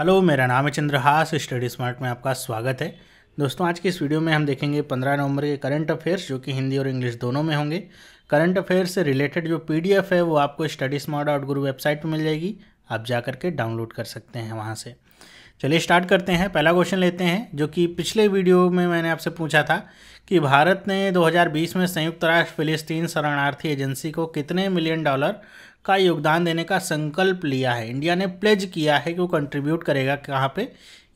Hello, मेरा नाम है चंद्रहास। स्टडी स्मार्ट में आपका स्वागत है। दोस्तों, आज की इस वीडियो में हम देखेंगे 15 नवंबर के करंट अफेयर्स जो कि हिंदी और इंग्लिश दोनों में होंगे। करंट अफेयर्स से रिलेटेड जो पीडीएफ है वो आपको स्टडी स्मार्ट डॉट गुरु वेबसाइट पर मिल जाएगी। आप जा करके डाउनलोड कर सकते हैं वहाँ से। चलिए स्टार्ट करते हैं। पहला क्वेश्चन लेते हैं जो कि पिछले वीडियो में मैंने आपसे पूछा था कि भारत ने 2020 में संयुक्त राष्ट्र फिलिस्तीन शरणार्थी एजेंसी को कितने मिलियन डॉलर का योगदान देने का संकल्प लिया है। इंडिया ने प्लेज किया है कि वो कंट्रीब्यूट करेगा। कहाँ पे?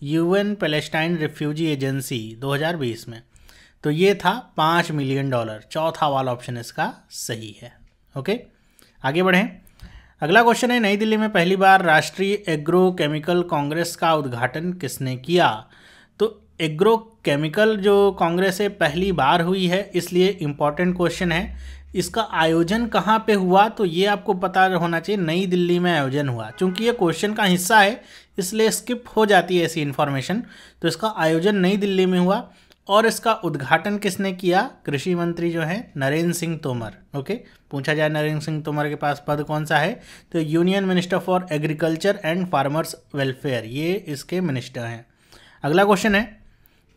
यूएन पैलेस्टाइन रिफ्यूजी एजेंसी 2020 में। तो ये था 5 मिलियन डॉलर। चौथा वाला ऑप्शन इसका सही है। ओके, आगे बढ़ें। अगला क्वेश्चन है, नई दिल्ली में पहली बार राष्ट्रीय एग्रो केमिकल कांग्रेस का उद्घाटन किसने किया। तो एग्रो केमिकल जो कांग्रेस है पहली बार हुई है, इसलिए इम्पॉर्टेंट क्वेश्चन है। इसका आयोजन कहाँ पे हुआ तो ये आपको पता होना चाहिए, नई दिल्ली में आयोजन हुआ। चूंकि ये क्वेश्चन का हिस्सा है इसलिए स्किप हो जाती है ऐसी इन्फॉर्मेशन। तो इसका आयोजन नई दिल्ली में हुआ और इसका उद्घाटन किसने किया। कृषि मंत्री जो है नरेंद्र सिंह तोमर। ओके, पूछा जाए नरेंद्र सिंह तोमर के पास पद कौन सा है तो union minister for agriculture and farmers welfare, ये इसके मिनिस्टर हैं। अगला क्वेश्चन है,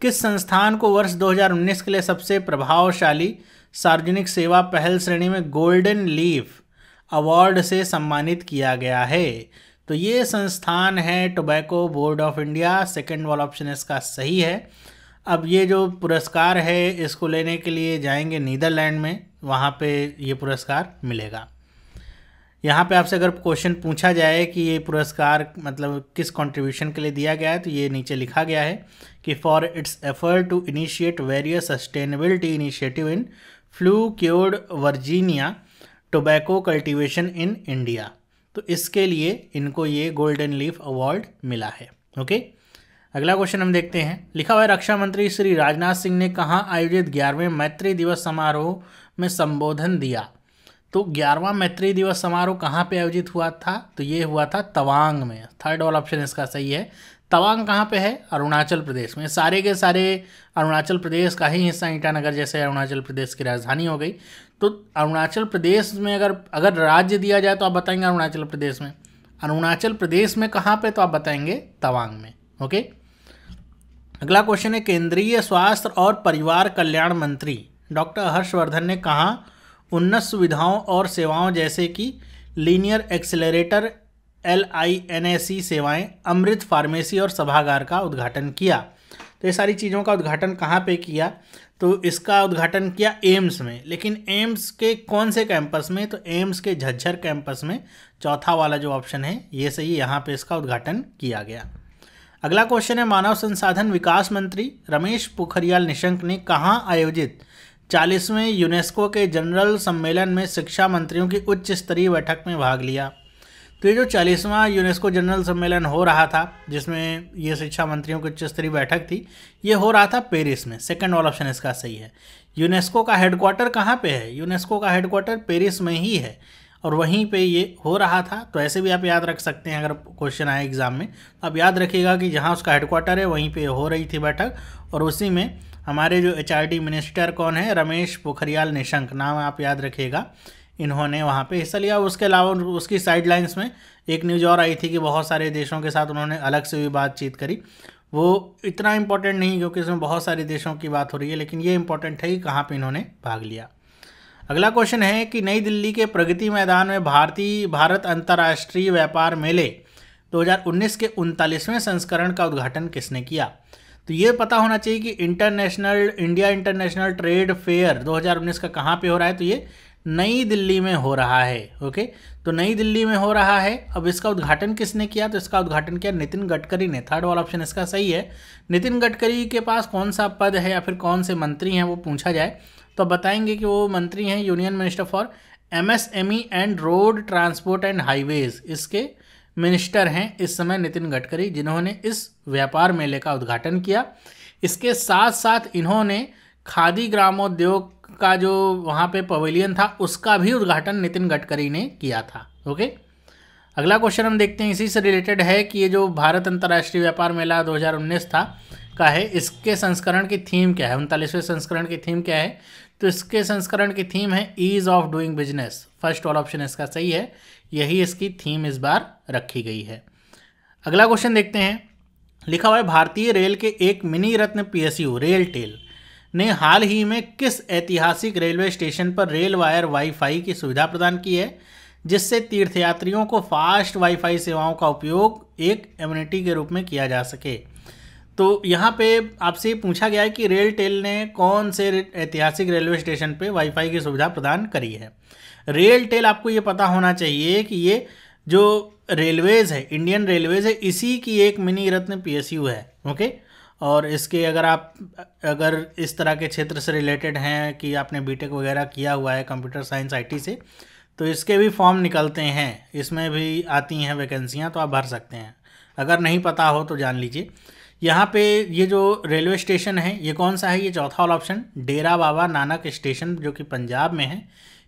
किस संस्थान को वर्ष 2019 के लिए सबसे प्रभावशाली सार्वजनिक सेवा पहल श्रेणी में गोल्डन लीफ अवार्ड से सम्मानित किया गया है। तो ये संस्थान है tobacco board of India. Second वाला ऑप्शन इसका सही है। अब ये जो पुरस्कार है इसको लेने के लिए जाएंगे नीदरलैंड में, वहाँ पे ये पुरस्कार मिलेगा। यहाँ पे आपसे अगर क्वेश्चन पूछा जाए कि ये पुरस्कार मतलब किस कंट्रीब्यूशन के लिए दिया गया है तो ये नीचे लिखा गया है कि for its effort to initiate various sustainability initiative in flue cured Virginia tobacco cultivation in India. तो इसके लिए इनको ये गोल्डन लीफ अवार्ड मिला है। ओके, अगला क्वेश्चन हम देखते हैं। लिखा हुआ है, रक्षा मंत्री श्री राजनाथ सिंह ने कहाँ आयोजित 11वें मैत्री दिवस समारोह में संबोधन दिया। तो 11वां मैत्री दिवस समारोह कहाँ पे आयोजित हुआ था तो ये हुआ था तवांग में। थर्ड ऑल ऑप्शन इसका सही है। तवांग कहाँ पे है? अरुणाचल प्रदेश में। सारे के सारे अरुणाचल प्रदेश का ही हिस्सा, ईटानगर जैसे अरुणाचल प्रदेश की राजधानी हो गई। तो अरुणाचल प्रदेश में अगर राज्य दिया जाए तो आप बताएंगे अरुणाचल प्रदेश में। अरुणाचल प्रदेश में कहाँ पर तो आप बताएंगे तवांग में। ओके, अगला क्वेश्चन है, केंद्रीय स्वास्थ्य और परिवार कल्याण मंत्री डॉक्टर हर्षवर्धन ने कहा उन्नत सुविधाओं और सेवाओं जैसे कि लीनियर एक्सेलरेटर LINAC सेवाएं, अमृत फार्मेसी और सभागार का उद्घाटन किया। तो ये सारी चीज़ों का उद्घाटन कहाँ पे किया तो इसका उद्घाटन किया एम्स में। लेकिन एम्स के कौन से कैंपस में तो एम्स के झज्जर कैंपस में। चौथा वाला जो ऑप्शन है ये सही, यहाँ पर इसका उद्घाटन किया गया। अगला क्वेश्चन है, मानव संसाधन विकास मंत्री रमेश पोखरियाल निशंक ने कहाँ आयोजित 40वें यूनेस्को के जनरल सम्मेलन में शिक्षा मंत्रियों की उच्च स्तरीय बैठक में भाग लिया। तो ये जो 40वां यूनेस्को जनरल सम्मेलन हो रहा था जिसमें ये शिक्षा मंत्रियों की उच्च स्तरीय बैठक थी, ये हो रहा था पेरिस में। सेकंड ऑल ऑप्शन इसका सही है। यूनेस्को का हेडक्वार्टर कहाँ पर है? यूनेस्को का हेडक्वार्टर पेरिस में ही है और वहीं पे ये हो रहा था। तो ऐसे भी आप याद रख सकते हैं, अगर क्वेश्चन आए एग्ज़ाम में तो आप याद रखिएगा कि जहां उसका हेडक्वार्टर है वहीं पे हो रही थी बैठक और उसी में हमारे जो HRD मिनिस्टर कौन है, रमेश पोखरियाल निशंक, नाम आप याद रखिएगा, इन्होंने वहां पे हिस्सा लिया। उसके अलावा उसकी साइडलाइंस में एक न्यूज़ और आई थी कि बहुत सारे देशों के साथ उन्होंने अलग से भी बातचीत करी। वो इतना इम्पोर्टेंट नहीं क्योंकि उसमें बहुत सारे देशों की बात हो रही है, लेकिन ये इम्पोर्टेंट है कि कहाँ पर इन्होंने भाग लिया। अगला क्वेश्चन है कि नई दिल्ली के प्रगति मैदान में भारत अंतर्राष्ट्रीय व्यापार मेले 2019 के 39वें संस्करण का उद्घाटन किसने किया। तो ये पता होना चाहिए कि इंडिया इंटरनेशनल ट्रेड फेयर 2019 का कहाँ पे हो रहा है तो ये नई दिल्ली में हो रहा है। ओके, तो नई दिल्ली में हो रहा है। अब इसका उद्घाटन किसने किया तो इसका उद्घाटन किया नितिन गडकरी ने। थर्ड वाला ऑप्शन इसका सही है। नितिन गडकरी के पास कौन सा पद है या फिर कौन से मंत्री हैं वो पूछा जाए तो बताएंगे कि वो मंत्री हैं union minister for MSME and road transport and highways, इसके मिनिस्टर हैं इस समय नितिन गडकरी, जिन्होंने इस व्यापार मेले का उद्घाटन किया। इसके साथ साथ इन्होंने खादी ग्रामोद्योग का जो वहाँ पे पवेलियन था उसका भी उद्घाटन नितिन गडकरी ने किया था। ओके, अगला क्वेश्चन हम देखते हैं, इसी से रिलेटेड है कि ये जो भारत अंतर्राष्ट्रीय व्यापार मेला 2019 था का है, इसके संस्करण की थीम क्या है। 39वें संस्करण की थीम क्या है तो इसके संस्करण की थीम है ease of doing business. First all option इसका सही है, यही इसकी थीम इस बार रखी गई है। अगला क्वेश्चन देखते हैं, लिखा हुआ है भारतीय रेल के एक मिनी रत्न पीएसयू रेल टेल ने हाल ही में किस ऐतिहासिक रेलवे स्टेशन पर रेल वायर वाईफाई की सुविधा प्रदान की है जिससे तीर्थयात्रियों को फास्ट वाईफाई सेवाओं का उपयोग एक एम्यूनिटी के रूप में किया जा सके। तो यहाँ पे आपसे पूछा गया है कि रेल टेल ने कौन से ऐतिहासिक रेलवे स्टेशन पे वाईफाई की सुविधा प्रदान करी है। रेल टेल आपको ये पता होना चाहिए कि ये जो रेलवेज़ है, इंडियन रेलवेज है, इसी की एक मिनी रत्न पीएसयू है। ओके, और इसके अगर आप इस तरह के क्षेत्र से रिलेटेड हैं कि आपने बीटेक वगैरह किया हुआ है कंप्यूटर साइंस आईटी से, तो इसके भी फॉर्म निकलते हैं, इसमें भी आती हैं वैकेंसियां, तो आप भर सकते हैं। अगर नहीं पता हो तो जान लीजिए। यहाँ पे ये जो रेलवे स्टेशन है ये कौन सा है, ये चौथा वाला ऑप्शन डेरा बाबा नानक स्टेशन जो कि पंजाब में है,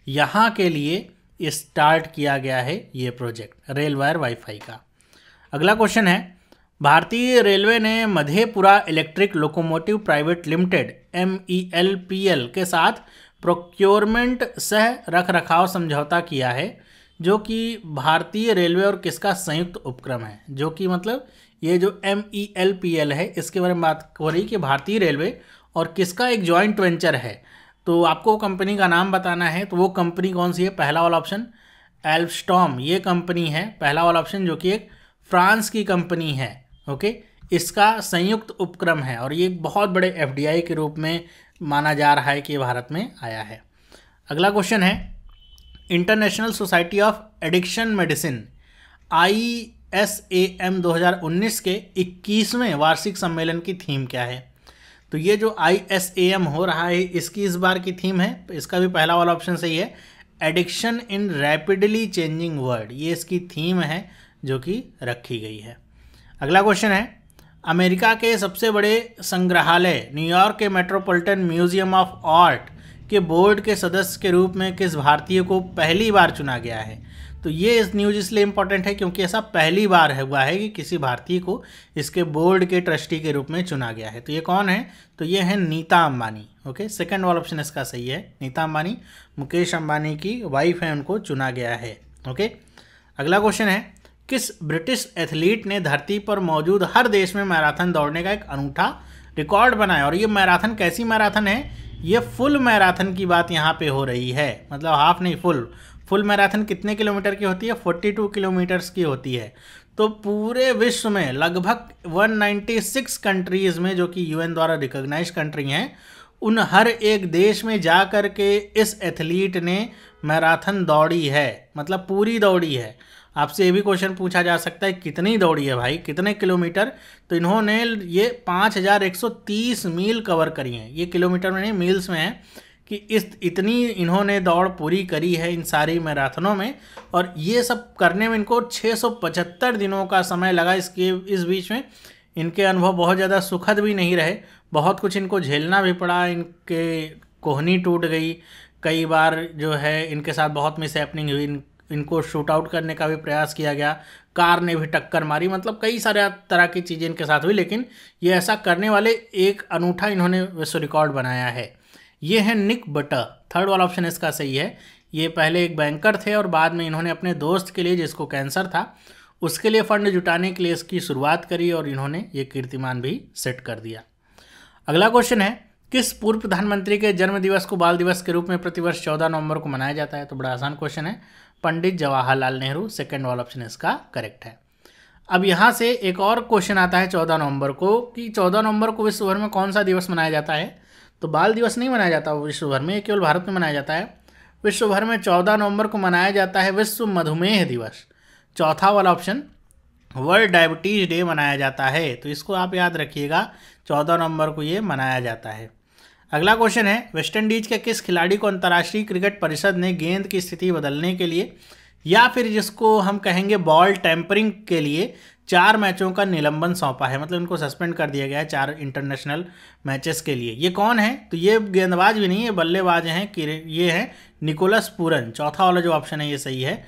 यहाँ के लिए स्टार्ट किया गया है ये प्रोजेक्ट रेल वायर वाईफाई का। अगला क्वेश्चन है, भारतीय रेलवे ने Madhepura electric locomotive private limited MELPL के साथ प्रोक्योरमेंट सह रख रखाव समझौता किया है जो कि भारतीय रेलवे और किसका संयुक्त उपक्रम है। जो कि मतलब ये जो MELPL है इसके बारे में बात हो रही कि भारतीय रेलवे और किसका एक जॉइंट वेंचर है। तो आपको कंपनी का नाम बताना है, तो वो कंपनी कौन सी है, पहला वाला ऑप्शन एल्स्टॉम, ये कंपनी है पहला वाला ऑप्शन जो कि एक फ्रांस की कंपनी है। ओके, इसका संयुक्त उपक्रम है और ये एक बहुत बड़े FDI के रूप में माना जा रहा है कि भारत में आया है। अगला क्वेश्चन है, international society of addiction medicine ISAM 2019 के 21वें वार्षिक सम्मेलन की थीम क्या है। तो ये जो ISAM हो रहा है इसकी इस बार की थीम है, इसका भी पहला वाला ऑप्शन सही है, addiction in rapidly changing world, ये इसकी थीम है जो कि रखी गई है। अगला क्वेश्चन है, अमेरिका के सबसे बड़े संग्रहालय न्यूयॉर्क के मेट्रोपॉलिटन म्यूजियम ऑफ आर्ट के बोर्ड के सदस्य के रूप में किस भारतीय को पहली बार चुना गया है। तो ये इस न्यूज़ इसलिए इम्पोर्टेंट है क्योंकि ऐसा पहली बार हुआ है कि किसी भारतीय को इसके बोर्ड के ट्रस्टी के रूप में चुना गया है। तो ये कौन है, तो ये है नीता अम्बानी। ओके, सेकेंड वाला ऑप्शन इसका सही है, नीता अम्बानी मुकेश अम्बानी की वाइफ है, उनको चुना गया है। ओके, अगला क्वेश्चन है, किस ब्रिटिश एथलीट ने धरती पर मौजूद हर देश में मैराथन दौड़ने का एक अनूठा रिकॉर्ड बनाया। और ये मैराथन कैसी मैराथन है, ये फुल मैराथन की बात यहाँ पे हो रही है, मतलब हाफ नहीं फुल। फुल मैराथन कितने किलोमीटर की होती है, 42 किलोमीटर्स की होती है। तो पूरे विश्व में लगभग 196 कंट्रीज़ में जो कि UN द्वारा रिकॉग्नाइज कंट्री हैं, उन हर एक देश में जा कर के इस एथलीट ने मैराथन दौड़ी है, मतलब पूरी दौड़ी है। आपसे ये भी क्वेश्चन पूछा जा सकता है कितनी दौड़ी है भाई, कितने किलोमीटर। तो इन्होंने ये 5130 मील कवर करी हैं, ये किलोमीटर में नहीं मील्स में है कि इस इतनी इन्होंने दौड़ पूरी करी है इन सारी मैराथनों में। और ये सब करने में इनको 675 दिनों का समय लगा। इसके इस बीच में इनके अनुभव बहुत ज़्यादा सुखद भी नहीं रहे, बहुत कुछ इनको झेलना भी पड़ा। इनके कोहनी टूट गई, कई बार जो है इनके साथ बहुत मिसहैपनिंग हुई, इनको शूट आउट करने का भी प्रयास किया गया, कार ने भी टक्कर मारी, मतलब कई सारे तरह की चीज़ें इनके साथ हुई। लेकिन ये ऐसा करने वाले एक अनूठा इन्होंने विश्व रिकॉर्ड बनाया है। ये है निक बट, थर्ड वाला ऑप्शन इसका सही है। ये पहले एक बैंकर थे और बाद में इन्होंने अपने दोस्त के लिए जिसको कैंसर था उसके लिए फंड जुटाने के लिए इसकी शुरुआत करी और इन्होंने ये कीर्तिमान भी सेट कर दिया। अगला क्वेश्चन है, किस पूर्व प्रधानमंत्री के जन्मदिवस को बाल दिवस के रूप में प्रतिवर्ष 14 नवंबर को मनाया जाता है। तो बड़ा आसान क्वेश्चन है, पंडित जवाहरलाल नेहरू, सेकंड वाला ऑप्शन इसका करेक्ट है। अब यहाँ से एक और क्वेश्चन आता है 14 नवंबर को कि 14 नवंबर को विश्व भर में कौन सा दिवस मनाया जाता है। तो बाल दिवस नहीं मनाया जाता विश्व भर में, ये केवल भारत में मनाया जाता है। विश्व भर में 14 नवंबर को मनाया जाता है विश्व मधुमेह दिवस, चौथा वाला ऑप्शन वर्ल्ड डायबिटीज़ डे मनाया जाता है। तो इसको आप याद रखिएगा, 14 नवंबर को ये मनाया जाता है। अगला क्वेश्चन है, वेस्टइंडीज़ के किस खिलाड़ी को अंतर्राष्ट्रीय क्रिकेट परिषद ने गेंद की स्थिति बदलने के लिए या फिर जिसको हम कहेंगे बॉल टैंपरिंग के लिए 4 मैचों का निलंबन सौंपा है, मतलब इनको सस्पेंड कर दिया गया है 4 इंटरनेशनल मैचेस के लिए। ये कौन है, तो ये गेंदबाज भी नहीं है, बल्लेबाज हैं कि ये हैं निकोलस पूरन, चौथा वाला जो ऑप्शन है ये सही है।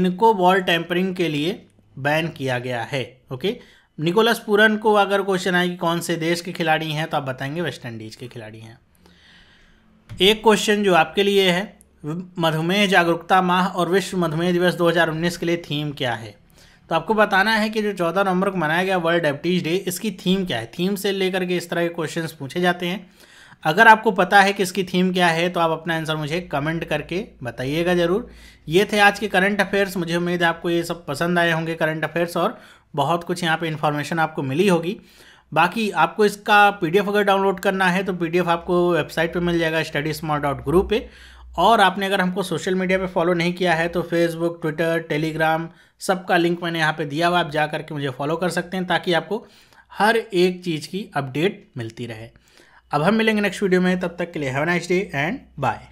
इनको बॉल टैंपरिंग के लिए बैन किया गया है। ओके, निकोलस पूरन को अगर क्वेश्चन आए कि कौन से देश के खिलाड़ी हैं तो आप बताएंगे वेस्टइंडीज़ के खिलाड़ी हैं। एक क्वेश्चन जो आपके लिए है, मधुमेह जागरूकता माह और विश्व मधुमेह दिवस 2019 के लिए थीम क्या है। तो आपको बताना है कि जो 14 नवंबर को मनाया गया वर्ल्ड डायबिटीज़ डे, इसकी थीम क्या है। थीम से लेकर के इस तरह के क्वेश्चंस पूछे जाते हैं। अगर आपको पता है कि इसकी थीम क्या है तो आप अपना आंसर मुझे कमेंट करके बताइएगा ज़रूर। ये थे आज के करंट अफेयर्स। मुझे उम्मीद है आपको ये सब पसंद आए होंगे करंट अफेयर्स, और बहुत कुछ यहाँ पे इन्फॉर्मेशन आपको मिली होगी। बाकी आपको इसका पीडीएफ अगर डाउनलोड करना है तो पीडीएफ आपको वेबसाइट पे मिल जाएगा स्टडी स्मार्ट डॉट गुरु पे। और आपने अगर हमको सोशल मीडिया पे फॉलो नहीं किया है तो फेसबुक, ट्विटर, टेलीग्राम सबका लिंक मैंने यहाँ पे दिया हुआ, आप जा करके मुझे फॉलो कर सकते हैं ताकि आपको हर एक चीज़ की अपडेट मिलती रहे। अब हम मिलेंगे नेक्स्ट वीडियो में, तब तक के लिए have a nice day and bye.